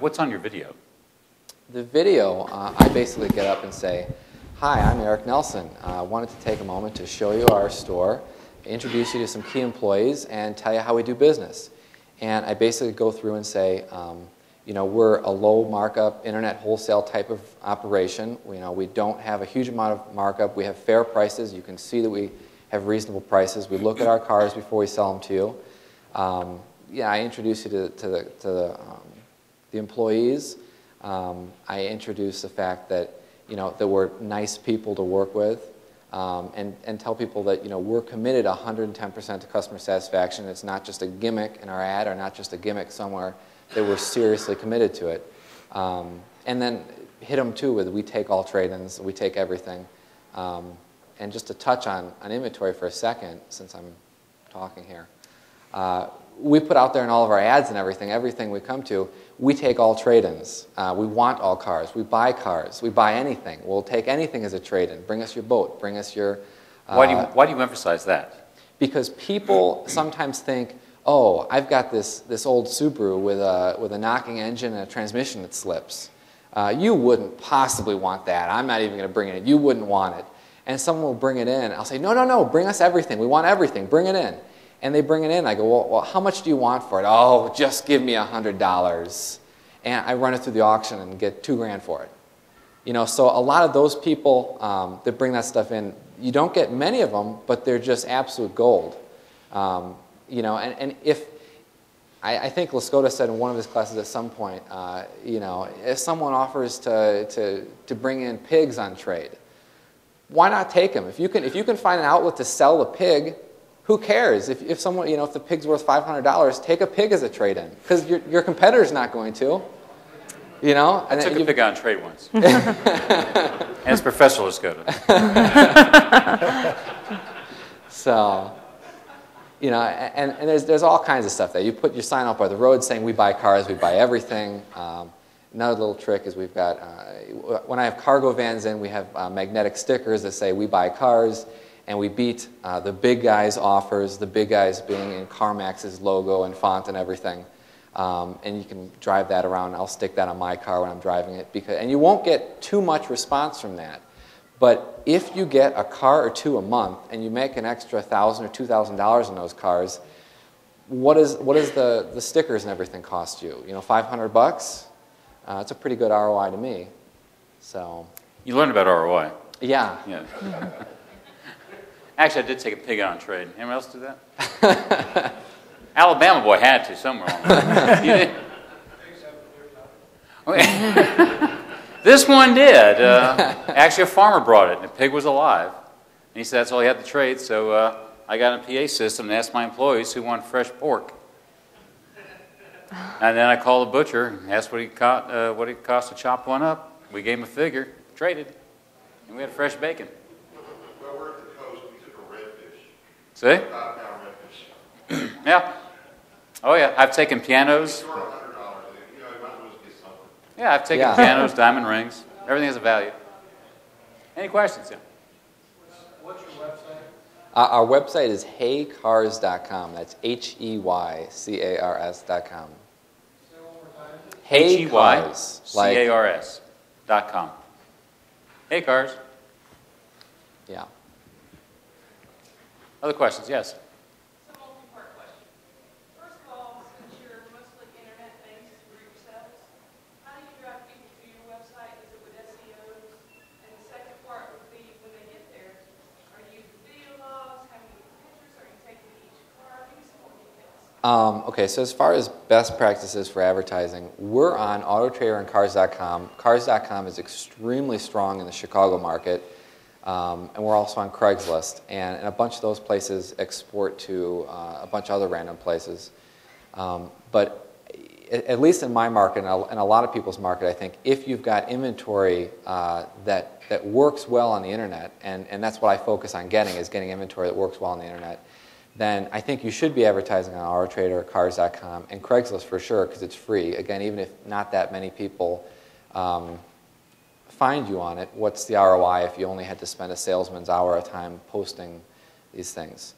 What's on your video? The video, I basically get up and say, hi, I'm Eric Nelson. I wanted to take a moment to show you our store, introduce you to some key employees, and tell you how we do business. And I basically go through and say, you know, we're a low markup internet wholesale type of operation. You know, we don't have a huge amount of markup. We have fair prices. You can see that we have reasonable prices. We look at our cars before we sell them to you. Yeah, I introduce you to the employees. I introduce the fact that, you know, that we're nice people to work with, and tell people that, you know, we're committed 110% to customer satisfaction. It's not just a gimmick in our ad or not just a gimmick somewhere, that we're seriously committed to it. And then hit them too with, we take all trade-ins, we take everything. And just to touch on inventory for a second, since I'm talking here, we put out there in all of our ads and everything we come to, we take all trade-ins. We want all cars. We buy anything. We'll take anything as a trade-in. Bring us your boat. Bring us your... Why do you emphasize that? Because people sometimes think, oh, I've got this old Subaru with a knocking engine and a transmission that slips. You wouldn't possibly want that. I'm not even going to bring it in. You wouldn't want it. And someone will bring it in. I'll say, no, no, no, bring us everything. We want everything. Bring it in. And they bring it in. I go, well, how much do you want for it? Oh, just give me $100. And I run it through the auction and get $2 grand for it. You know, so a lot of those people that bring that stuff in, you don't get many of them, but they're just absolute gold. You know, and if, I think Lescota said in one of his classes at some point, you know, if someone offers to bring in pigs on trade, why not take them? If you can find an outlet to sell a pig, who cares? If someone, you know, if the pig's worth $500, take a pig as a trade-in, because your competitor's not going to, you know. And I took a pig on trade once. As Professor Lescota. So, you know, and there's all kinds of stuff there. You put your sign out by the road saying we buy cars, we buy everything. Another little trick is we've got, when I have cargo vans in, we have magnetic stickers that say we buy cars. And we beat the big guys' offers, the big guys being in CarMax's logo and font and everything. And you can drive that around. I'll stick that on my car when I'm driving it. And you won't get too much response from that. But if you get a car or two a month and you make an extra $1,000 or $2,000 in those cars, what is the stickers and everything cost you? You know, $500? It's a pretty good ROI to me. So you learn about ROI. Yeah. Yeah. Actually, I did take a pig on trade. Anyone else do that? Alabama boy had to somewhere on that. You did? Okay. This one did. Actually, a farmer brought it, and the pig was alive. And he said that's all he had to trade, so I got in a PA system and asked my employees who wanted fresh pork. And then I called the butcher and asked what it cost to chop one up. We gave him a figure, traded, and we had fresh bacon. See? Yeah. Oh, yeah. I've taken pianos. Yeah, I've taken pianos, diamond rings. Everything has a value. Any questions? Yeah. What's your website? Our website is heycars.com. That's heycars.com. Say it one more time. Heycars.com. Hey, cars. Yeah. Other questions? Yes? It's a multi-part question. First of all, since you're mostly internet-based for yourselves, how do you drive people to your website? Is it with SEOs? And the second part would be when they get there, are you video logs? How many pictures? Are you taking each car? Give me some more details. Okay, so as far as best practices for advertising, we're on AutoTrader and Cars.com. Cars.com is extremely strong in the Chicago market. And we're also on Craigslist, and a bunch of those places export to a bunch of other random places. But at least in my market, and a lot of people's market, I think, if you've got inventory that works well on the internet, and that's what I focus on getting, is getting inventory that works well on the internet, then I think you should be advertising on AutoTrader, Cars.com, and Craigslist for sure, because it's free. Again, even if not that many people find you on it, what's the ROI if you only had to spend a salesman's hour of time posting these things?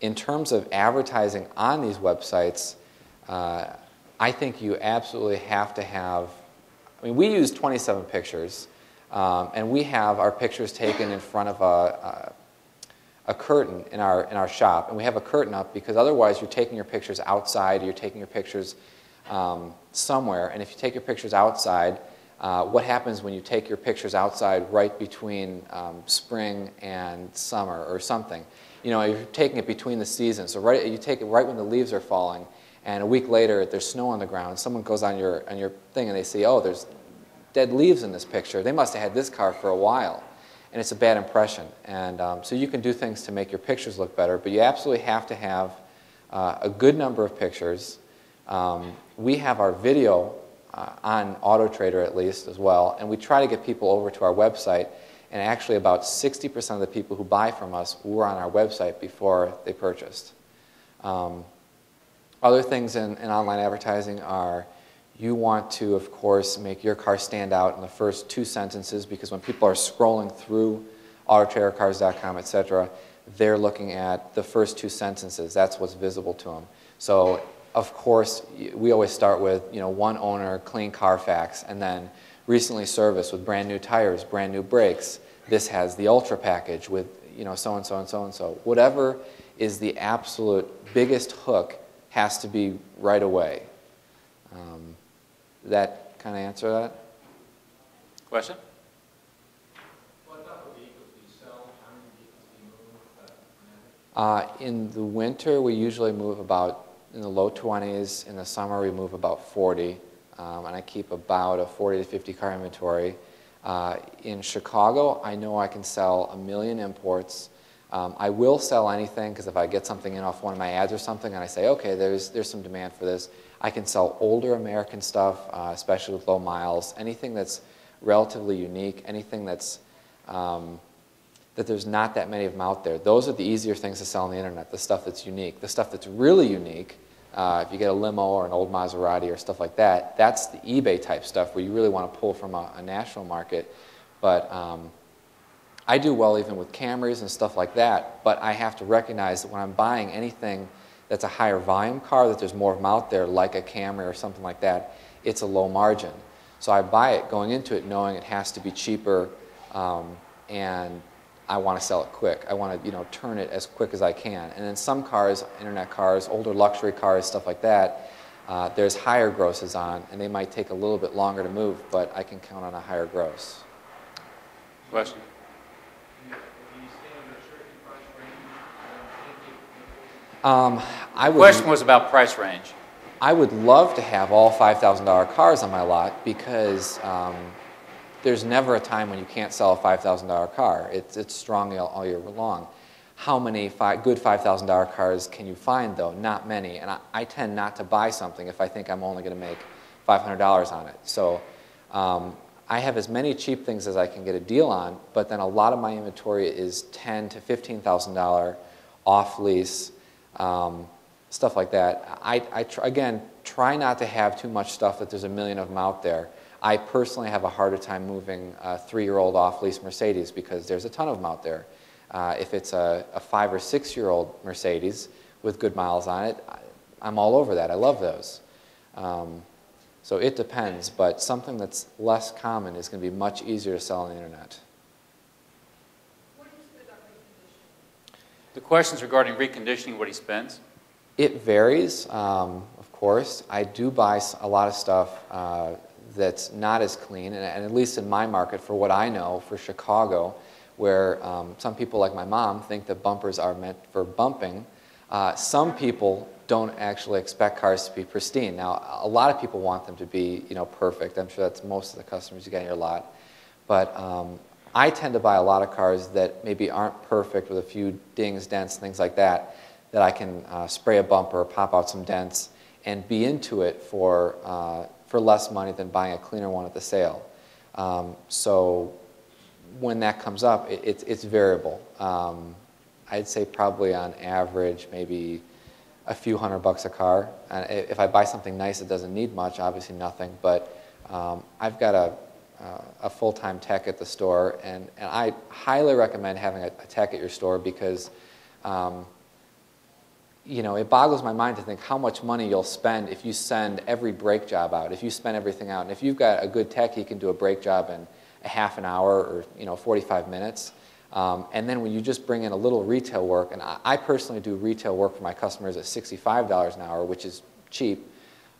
In terms of advertising on these websites, I think you absolutely have to have, I mean, we use 27 pictures, and we have our pictures taken in front of a curtain in our shop, and we have a curtain up because otherwise you're taking your pictures outside, or you're taking your pictures somewhere, and if you take your pictures outside, what happens when you take your pictures outside right between spring and summer or something? You know, you're taking it between the seasons, so right, you take it right when the leaves are falling, and a week later there's snow on the ground, someone goes on your thing and they see, oh, there's dead leaves in this picture, they must have had this car for a while. And it's a bad impression. And so you can do things to make your pictures look better, but you absolutely have to have a good number of pictures. We have our video on AutoTrader at least as well, and we try to get people over to our website, and actually about 60% of the people who buy from us were on our website before they purchased. Other things in online advertising are, you want to, of course, make your car stand out in the first two sentences, because when people are scrolling through AutoTrader, Cars.com, etc., they're looking at the first two sentences. That's what's visible to them. So, of course, we always start with, you know, one owner, clean Carfax, and then recently serviced with brand new tires, brand new brakes. This has the Ultra package with, you know, so and so and so and so. Whatever is the absolute biggest hook has to be right away. That kind of answer that? Question? In the winter, we usually move about in the low 20s. In the summer, we move about 40. And I keep about a 40 to 50 car inventory. In Chicago, I know I can sell 1 million imports. I will sell anything, because if I get something in off one of my ads or something and I say, okay, there's some demand for this, I can sell older American stuff, especially with low miles, anything that's relatively unique, anything that's, that there's not that many of them out there. Those are the easier things to sell on the internet, the stuff that's unique. The stuff that's really unique, if you get a limo or an old Maserati or stuff like that, that's the eBay type stuff where you really want to pull from a national market. But I do well even with Camrys and stuff like that, but I have to recognize that when I'm buying anything that's a higher volume car, that there's more of them out there, like a Camry or something like that, it's a low margin. So I buy it going into it knowing it has to be cheaper, and I want to sell it quick. I want to, you know, turn it as quick as I can. And then some cars, internet cars, older luxury cars, stuff like that, there's higher grosses on, and they might take a little bit longer to move, but I can count on a higher gross. Question? The question was about price range. I would love to have all $5,000 cars on my lot, because there's never a time when you can't sell a $5,000 car. It's strong all year long. How many good $5,000 cars can you find, though? Not many. And I tend not to buy something if I think I'm only going to make $500 on it. So I have as many cheap things as I can get a deal on, but then a lot of my inventory is $10,000 to $15,000 off-lease, stuff like that. I, again, try not to have too much stuff that there's 1 million of them out there. I personally have a harder time moving a 3-year-old off-lease Mercedes because there's a ton of them out there. If it's a 5- or 6-year-old Mercedes with good miles on it, I'm all over that. I love those. So it depends, but something that's less common is going to be much easier to sell on the internet. The questions regarding reconditioning what he spends? It varies, of course. I do buy a lot of stuff that's not as clean, and at least in my market, for what I know, for Chicago, where some people like my mom think that bumpers are meant for bumping. Some people don't actually expect cars to be pristine. Now, a lot of people want them to be, you know, perfect. I'm sure that's most of the customers you get in your lot. But I tend to buy a lot of cars that maybe aren't perfect, with a few dings, dents, things like that, that I can spray a bumper, pop out some dents, and be into it for less money than buying a cleaner one at the sale. So when that comes up, it's variable. I'd say probably on average maybe a few $100 a car. And if I buy something nice that doesn't need much, obviously nothing. But I've got a full-time tech at the store, and I highly recommend having a tech at your store because you know, it boggles my mind to think how much money you'll spend if you send every brake job out, if you spend everything out. And if you've got a good tech, he can do a brake job in a half an hour or, you know, 45 minutes. And then when you just bring in a little retail work, and I personally do retail work for my customers at $65 an hour, which is cheap,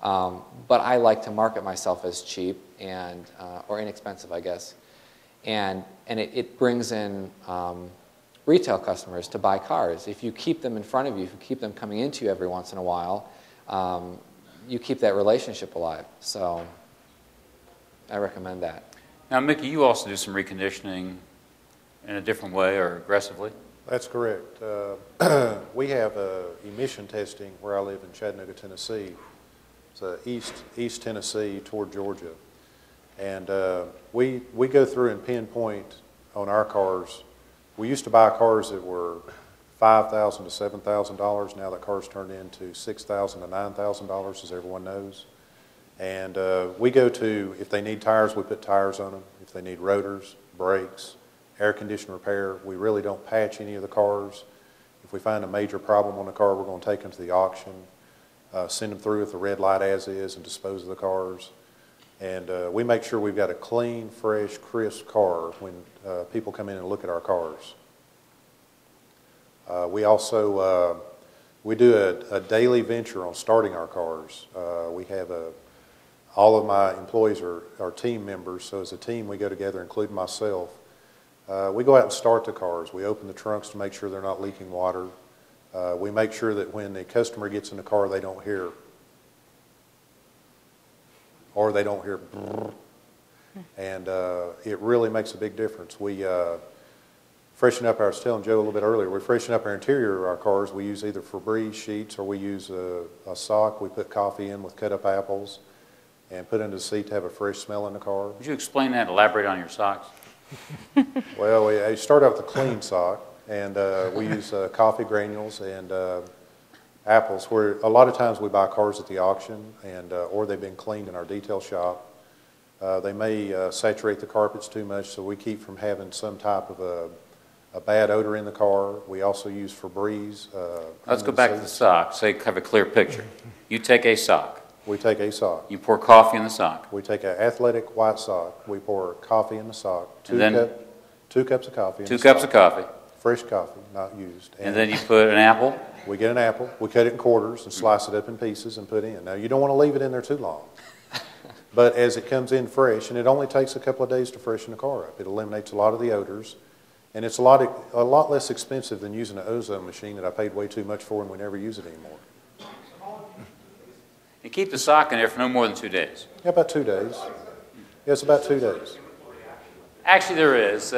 but I like to market myself as cheap and, or inexpensive, I guess. And it brings in retail customers to buy cars. If you keep them in front of you, if you keep them coming into you every once in a while, you keep that relationship alive. So I recommend that. Now, Mickey, you also do some reconditioning in a different way or aggressively? That's correct. We have emission testing where I live in Chattanooga, Tennessee. It's East Tennessee toward Georgia. And we go through and pinpoint on our cars. We used to buy cars that were $5,000 to $7,000. Now the car's turned into $6,000 to $9,000, as everyone knows. And we go to, if they need tires, we put tires on them. If they need rotors, brakes, air conditioner repair, we really don't patch any of the cars. If we find a major problem on the car, we're going to take them to the auction, send them through with the red light as is, and dispose of the cars. And we make sure we've got a clean, fresh, crisp car when people come in and look at our cars. We also we do a daily venture on starting our cars. We have all of my employees are team members, so as a team we go together, including myself. We go out and start the cars. We open the trunks to make sure they're not leaking water. We make sure that when the customer gets in the car, they don't hear. Or they don't hear brrr. And it really makes a big difference. We freshen up, I was telling Joe a little bit earlier, we freshen up our interior of our cars. We use either Febreze sheets or we use a sock. We put coffee in with cut up apples and put it into the seat to have a fresh smell in the car. Would you explain that, elaborate on your socks? Well, we start out with a clean sock, and we use coffee granules and apples, where a lot of times we buy cars at the auction, and or they've been cleaned in our detail shop. They may saturate the carpets too much, so we keep from having some type of a bad odor in the car. We also use Febreze. Let's go back to the sock. Say, have a clear picture. You take a sock. We take a sock. You pour coffee in the sock. We take an athletic white sock. We pour coffee in the sock. Two cups of coffee. Fresh coffee, not used. And then you put an apple. We get an apple, we cut it in quarters and slice it up in pieces and put in. Now, you don't want to leave it in there too long. But as it comes in fresh, and it only takes a couple of days to freshen the car up, it eliminates a lot of the odors. And it's a lot less expensive than using an ozone machine that I paid way too much for and we never use it anymore. You keep the sock in there for no more than 2 days. Yeah, about 2 days. Yeah, it's about 2 days. Actually, there is.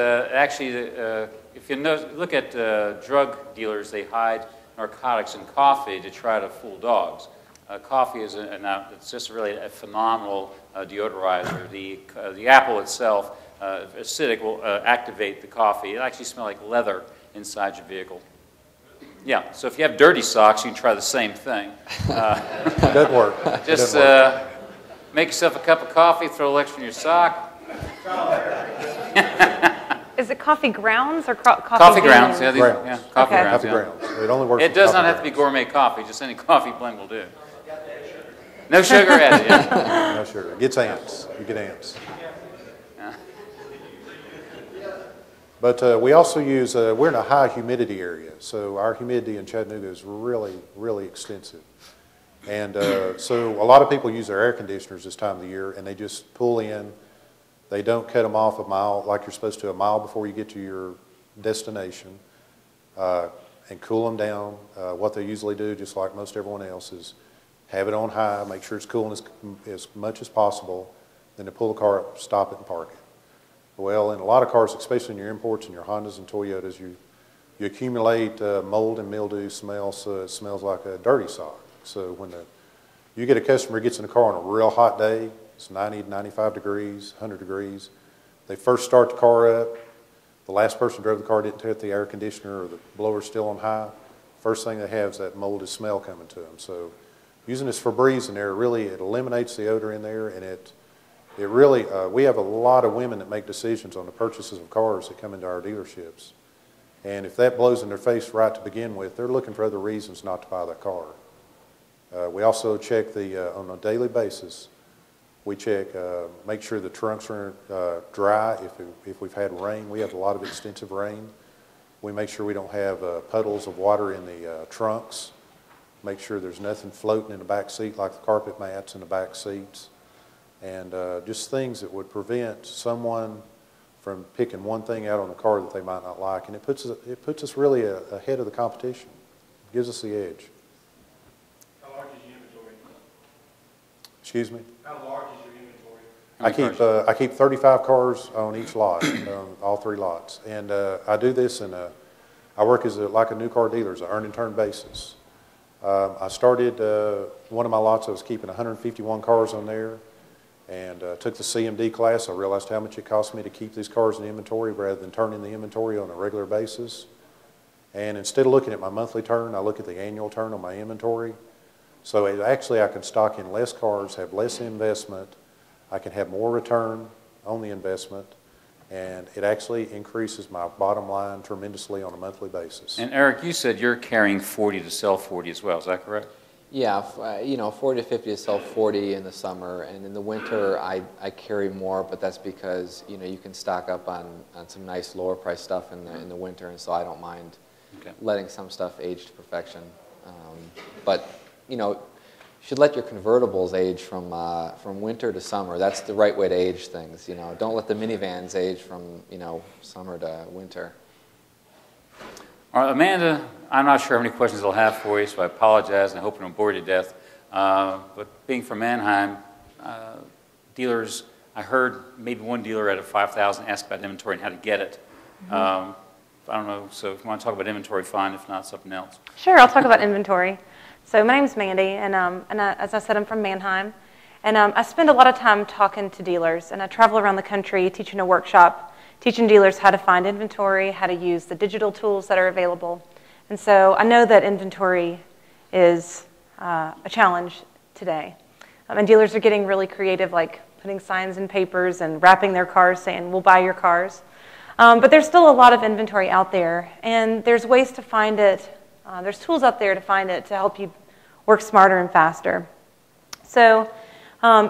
If you look at drug dealers, they hide narcotics and coffee to try to fool dogs. Coffee is it's just really a phenomenal deodorizer. The apple itself, acidic, will activate the coffee. It actually smells like leather inside your vehicle. Yeah, so if you have dirty socks, you can try the same thing. Good work. Just make yourself a cup of coffee, throw a little extra in your sock. Is it coffee grounds or coffee grounds? Yeah, coffee grounds. It only works. It does not have to be gourmet coffee. Just any coffee blend will do. No sugar added. Yeah. No sugar. It gets ants. You get ants. Yeah. But we also use. We're in a high humidity area, so our humidity in Chattanooga is really, really extensive. And so a lot of people use their air conditioners this time of the year, and they just pull in. They don't cut them off a mile like you're supposed to, a mile before you get to your destination, and cool them down. What they usually do, just like most everyone else, is have it on high, make sure it's cooling as much as possible, then to pull the car up, stop it, and park it. Well, in a lot of cars, especially in your imports and your Hondas and Toyotas, you accumulate mold and mildew smell, so it smells like a dirty sock. So when you get a customer who gets in the car on a real hot day, it's 90 to 95 degrees, 100 degrees. They first start the car up. The last person drove the car didn't tell if the air conditioner or the blower's still on high. First thing they have is that moldy smell coming to them. So using this Febreze in there, really it eliminates the odor in there, and it really, we have a lot of women that make decisions on the purchases of cars that come into our dealerships. And if that blows in their face right to begin with, they're looking for other reasons not to buy the car. We also check on a daily basis, we check, make sure the trunks are dry. If we've had rain, we have a lot of extensive rain. We make sure we don't have puddles of water in the trunks. Make sure there's nothing floating in the back seat like the carpet mats in the back seats. And just things that would prevent someone from picking one thing out on the car that they might not like. And it puts us really ahead of the competition. It gives us the edge. How large is your inventory? Excuse me? How large is your inventory? I keep 35 cars on each lot, on all three lots. And I do this I work as like a new car dealer, an earn and turn basis. I started one of my lots, I was keeping 151 cars on there. And took the CMD class. I realized how much it cost me to keep these cars in inventory rather than turning the inventory on a regular basis. And instead of looking at my monthly turn, I look at the annual turn on my inventory. So actually I can stock in less cars, have less investment. I can have more return on the investment. And it actually increases my bottom line tremendously on a monthly basis. And Eric, you said you're carrying 40 to sell 40 as well. Is that correct? Yeah, you know, 40 to 50 to sell 40 in the summer, and in the winter I carry more, but that's because, you know, you can stock up on some nice lower price stuff in the winter, and so I don't mind letting some stuff age to perfection. But, you know, you should let your convertibles age from winter to summer. That's the right way to age things, you know. Don't let the minivans age from, you know, summer to winter. All right, Amanda, I'm not sure how many questions I'll have for you, so I apologize, and I hope I don't bore you to death. But being from Manheim, dealers, I heard maybe one dealer out of 5,000 asked about inventory and how to get it. I don't know, so if you want to talk about inventory, fine, if not, something else. Sure, I'll talk about inventory. So my name's Mandy, and as I said, I'm from Manheim. And I spend a lot of time talking to dealers, and I travel around the country teaching a workshop, teaching dealers how to find inventory, how to use the digital tools that are available. And so I know that inventory is a challenge today. And dealers are getting really creative, like putting signs in papers and wrapping their cars saying, we'll buy your cars. But there's still a lot of inventory out there, and there's ways to find it. There's tools out there to find it to help you work smarter and faster. So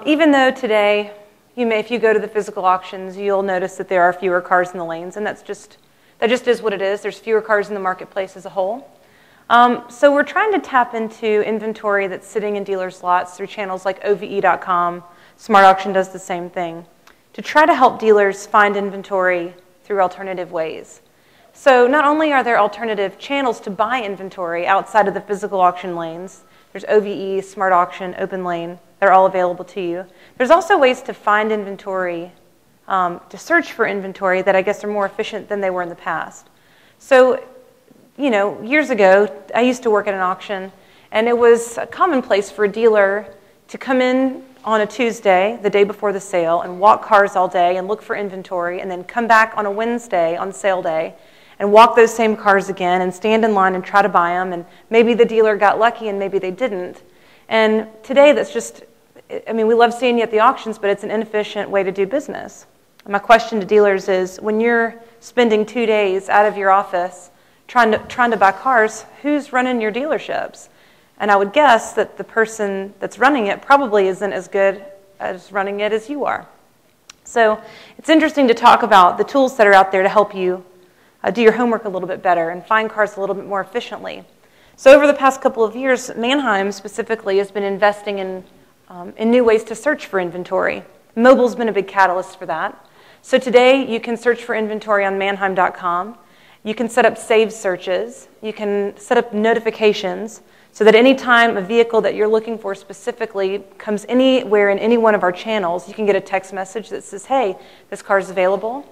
even though today, if you go to the physical auctions, you'll notice that there are fewer cars in the lanes, and that just is what it is. There's fewer cars in the marketplace as a whole. So we're trying to tap into inventory that's sitting in dealers' lots through channels like OVE.com. Smart Auction does the same thing, to try to help dealers find inventory through alternative ways. So not only are there alternative channels to buy inventory outside of the physical auction lanes, there's OVE, Smart Auction, Open Lane. They're all available to you. There's also ways to find inventory, to search for inventory that I guess are more efficient than they were in the past. So, you know, years ago, I used to work at an auction, and it was commonplace for a dealer to come in on a Tuesday, the day before the sale, and walk cars all day and look for inventory, and then come back on a Wednesday on sale day and walk those same cars again and stand in line and try to buy them, and maybe the dealer got lucky and maybe they didn't. And today that's just, I mean, we love seeing you at the auctions, but it's an inefficient way to do business. And my question to dealers is, when you're spending 2 days out of your office trying to buy cars, who's running your dealerships? And I would guess that the person that's running it probably isn't as good as running it as you are. So it's interesting to talk about the tools that are out there to help you do your homework a little bit better and find cars a little bit more efficiently. So over the past couple of years, Manheim specifically has been investing in new ways to search for inventory. Mobile's been a big catalyst for that. So today, you can search for inventory on Manheim.com. You can set up saved searches. You can set up notifications so that any time a vehicle that you're looking for specifically comes anywhere in any one of our channels, you can get a text message that says, hey, this car's available.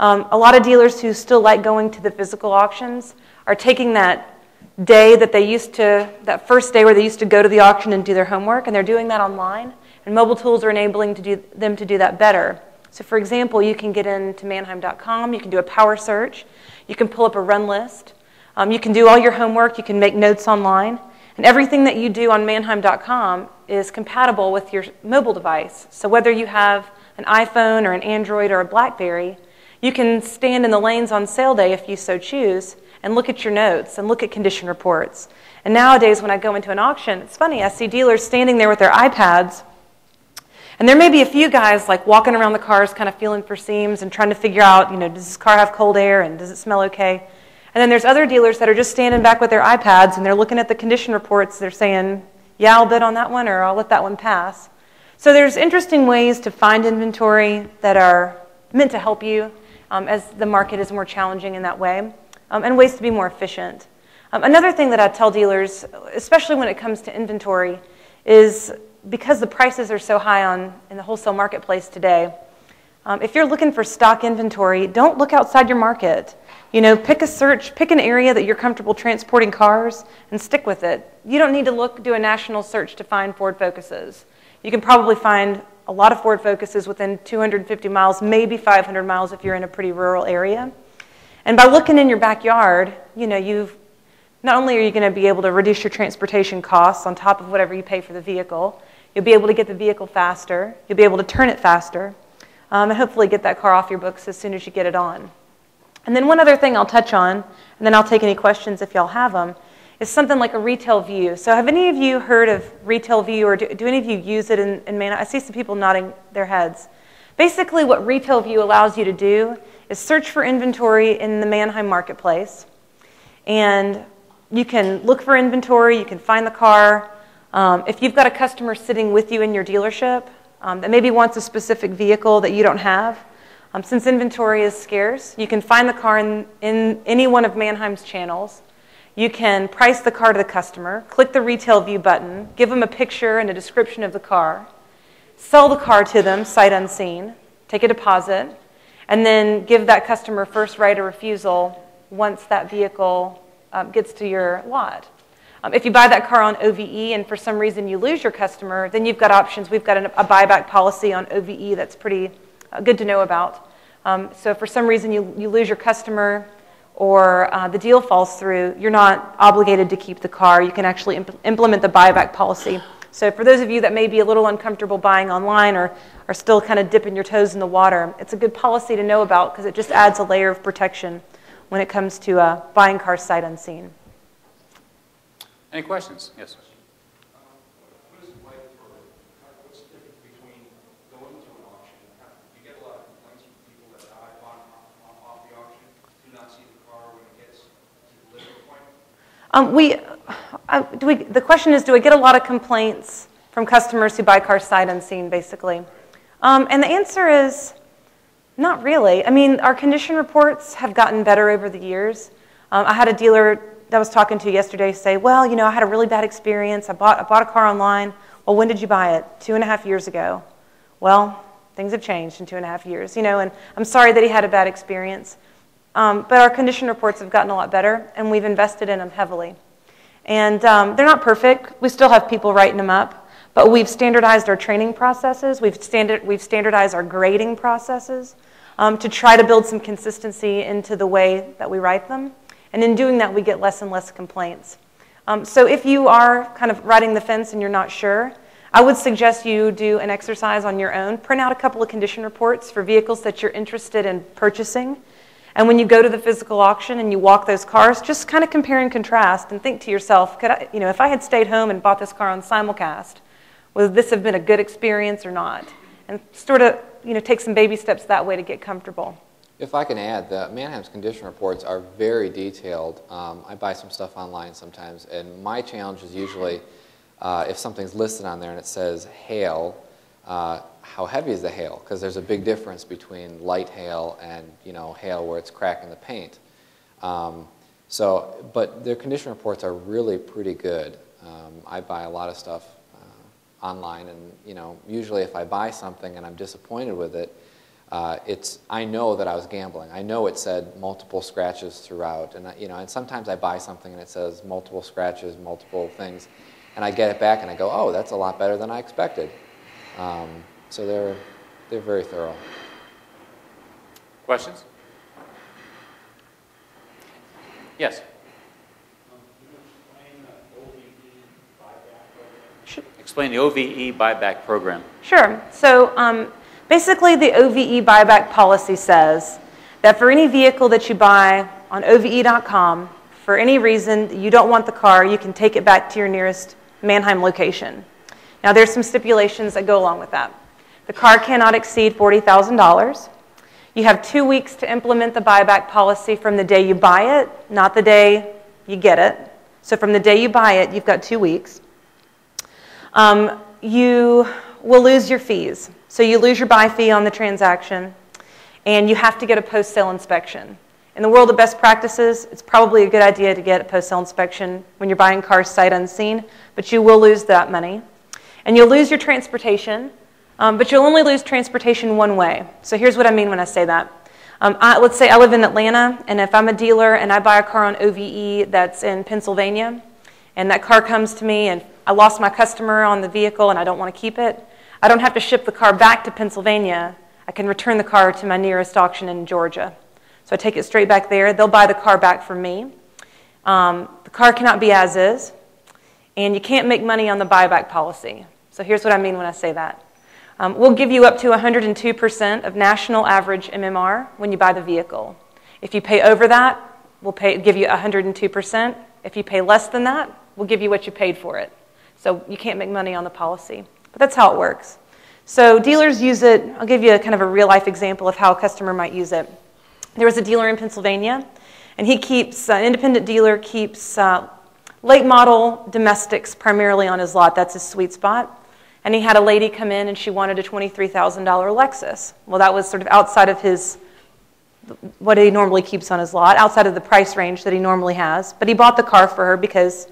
A lot of dealers who still like going to the physical auctions are taking that first day where they used to go to the auction and do their homework, and they're doing that online, and mobile tools are enabling them to do that better. So for example, you can get into Manheim.com, you can do a power search, you can pull up a run list, you can do all your homework, you can make notes online, and everything that you do on Manheim.com is compatible with your mobile device. So whether you have an iPhone or an Android or a BlackBerry, you can stand in the lanes on sale day if you so choose and look at your notes and look at condition reports. And nowadays when I go into an auction, it's funny, I see dealers standing there with their iPads, and there may be a few guys like walking around the cars kind of feeling for seams and trying to figure out, you know, does this car have cold air and does it smell okay? And then there's other dealers that are just standing back with their iPads and they're looking at the condition reports, they're saying, yeah, I'll bid on that one, or I'll let that one pass. So there's interesting ways to find inventory that are meant to help you as the market is more challenging in that way, and ways to be more efficient. Another thing that I tell dealers, especially when it comes to inventory, is because the prices are so high in the wholesale marketplace today, if you're looking for stock inventory, don't look outside your market. You know, pick a search, pick an area that you're comfortable transporting cars and stick with it. You don't need to do a national search to find Ford Focuses. You can probably find a lot of Ford Focuses within 250 miles, maybe 500 miles if you're in a pretty rural area. And by looking in your backyard, you know, not only are you going to be able to reduce your transportation costs on top of whatever you pay for the vehicle, you'll be able to get the vehicle faster, you'll be able to turn it faster, and hopefully get that car off your books as soon as you get it on. And then one other thing I'll touch on, and then I'll take any questions if y'all have them, is something like a RetailView. So have any of you heard of RetailView, or do any of you use it in Manheim? I see some people nodding their heads. Basically what RetailView allows you to do is search for inventory in the Manheim marketplace, and you can look for inventory, you can find the car. If you've got a customer sitting with you in your dealership that maybe wants a specific vehicle that you don't have, since inventory is scarce, you can find the car in any one of Manheim's channels. You can price the car to the customer, click the Retail View button, give them a picture and a description of the car, sell the car to them sight unseen, take a deposit, and then give that customer first right of refusal once that vehicle gets to your lot. If you buy that car on OVE and for some reason you lose your customer, then you've got options. We've got a buyback policy on OVE that's pretty good to know about. So if for some reason you lose your customer, or the deal falls through, you're not obligated to keep the car. You can actually implement the buyback policy. So for those of you that may be a little uncomfortable buying online, or are still kind of dipping your toes in the water, it's a good policy to know about because it just adds a layer of protection when it comes to buying cars sight unseen. Any questions? Yes. The question is, do I get a lot of complaints from customers who buy cars sight unseen, basically? And the answer is, not really. I mean, our condition reports have gotten better over the years. I had a dealer that I was talking to yesterday say, well, you know, I had a really bad experience. I bought a car online. Well, when did you buy it? 2.5 years ago. Well, things have changed in 2.5 years, you know, and I'm sorry that he had a bad experience. But our condition reports have gotten a lot better, and we've invested in them heavily. And they're not perfect. We still have people writing them up, but we've standardized our training processes. We've standardized our grading processes to try to build some consistency into the way that we write them. And in doing that, we get less and less complaints. So if you are kind of riding the fence and you're not sure, I would suggest you do an exercise on your own. Print out a couple of condition reports for vehicles that you're interested in purchasing. And when you go to the physical auction and you walk those cars, just kind of compare and contrast and think to yourself, could I, you know, if I had stayed home and bought this car on simulcast, would this have been a good experience or not? And sort of, you know, take some baby steps that way to get comfortable. If I can add, the Manheim's condition reports are very detailed. I buy some stuff online sometimes, and my challenge is usually if something's listed on there and it says hail, how heavy is the hail? Because there's a big difference between light hail and, you know, hail where it's cracking the paint. But their condition reports are really pretty good. I buy a lot of stuff online, and, you know, usually if I buy something and I'm disappointed with it, I know that I was gambling. I know it said multiple scratches throughout, and you know, and sometimes I buy something and it says multiple scratches, multiple things, and I get it back and I go, oh, that's a lot better than I expected. So they're very thorough. Questions? Yes. Explain the OVE buyback program. Sure. So basically the OVE buyback policy says that for any vehicle that you buy on OVE.com, for any reason that you don't want the car, you can take it back to your nearest Manheim location. Now there's some stipulations that go along with that. The car cannot exceed $40,000. You have 2 weeks to implement the buyback policy from the day you buy it, not the day you get it. So from the day you buy it, you've got 2 weeks. You will lose your fees. So you lose your buy fee on the transaction, and you have to get a post-sale inspection. In the world of best practices, it's probably a good idea to get a post-sale inspection when you're buying cars sight unseen, but you will lose that money. And you'll lose your transportation, but you'll only lose transportation one way. So here's what I mean when I say that. Let's say I live in Atlanta, and if I'm a dealer and I buy a car on OVE that's in Pennsylvania, and that car comes to me and I lost my customer on the vehicle and I don't want to keep it, I don't have to ship the car back to Pennsylvania. I can return the car to my nearest auction in Georgia. So I take it straight back there. They'll buy the car back from me. The car cannot be as is, and you can't make money on the buyback policy. So here's what I mean when I say that. We'll give you up to 102% of national average MMR when you buy the vehicle. If you pay over that, we'll give you 102%. If you pay less than that, we'll give you what you paid for it. So you can't make money on the policy. But that's how it works. So dealers use it. I'll give you a kind of a real-life example of how a customer might use it. There was a dealer in Pennsylvania, and he keeps, an independent dealer keeps late model domestics primarily on his lot. That's his sweet spot. And he had a lady come in, and she wanted a $23,000 Lexus. Well, that was sort of outside of his, what he normally keeps on his lot, outside of the price range that he normally has. But he bought the car for her because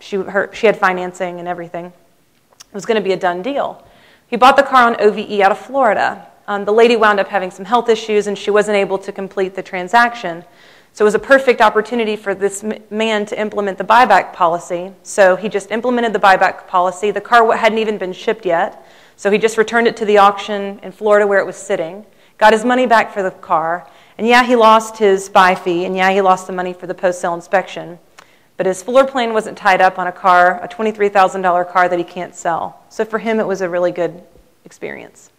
she had financing and everything. It was going to be a done deal. He bought the car on OVE out of Florida. The lady wound up having some health issues, and she wasn't able to complete the transaction. So it was a perfect opportunity for this man to implement the buyback policy. So he just implemented the buyback policy. The car hadn't even been shipped yet. So he just returned it to the auction in Florida where it was sitting, got his money back for the car. And yeah, he lost his buy fee, and yeah, he lost the money for the post-sale inspection. But his floor plan wasn't tied up on a car, a $23,000 car that he can't sell. So for him, it was a really good experience.